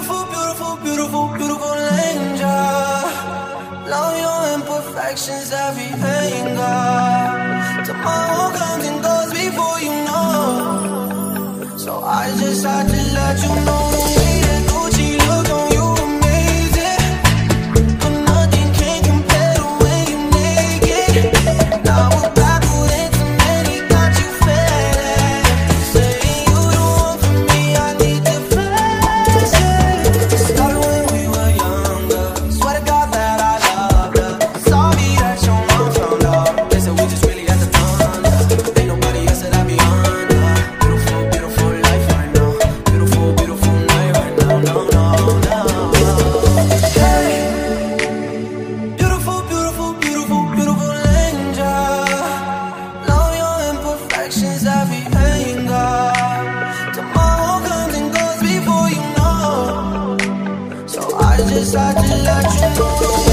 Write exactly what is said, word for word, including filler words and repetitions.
beautiful, beautiful, beautiful, beautiful angel. Now your imperfections, every anger. Tomorrow comes and goes before you know. So I just had to let you know. I just had to let you go.